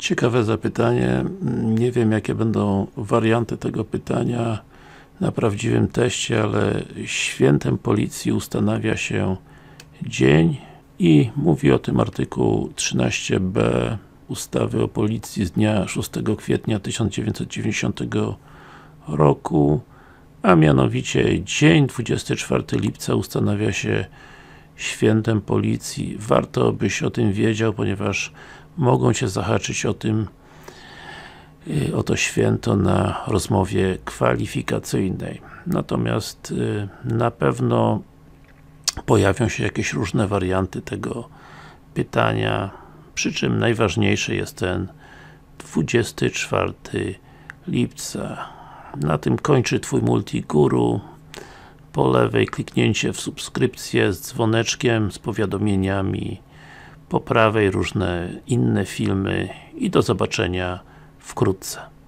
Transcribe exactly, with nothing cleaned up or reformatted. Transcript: Ciekawe zapytanie. Nie wiem, jakie będą warianty tego pytania na prawdziwym teście, ale Świętem Policji ustanawia się dzień i mówi o tym artykuł trzynaście b ustawy o Policji z dnia szóstego kwietnia tysiąc dziewięćset dziewięćdziesiątego roku, a mianowicie dzień dwudziestego czwartego lipca ustanawia się Świętem Policji. Warto, byś o tym wiedział, ponieważ mogą się zahaczyć o tym, o to święto na rozmowie kwalifikacyjnej. Natomiast na pewno pojawią się jakieś różne warianty tego pytania, przy czym najważniejszy jest ten dwudziestego czwartego lipca. Na tym kończy Twój MultiGuru. Po lewej kliknięcie w subskrypcję z dzwoneczkiem, z powiadomieniami, po prawej różne inne filmy i do zobaczenia wkrótce.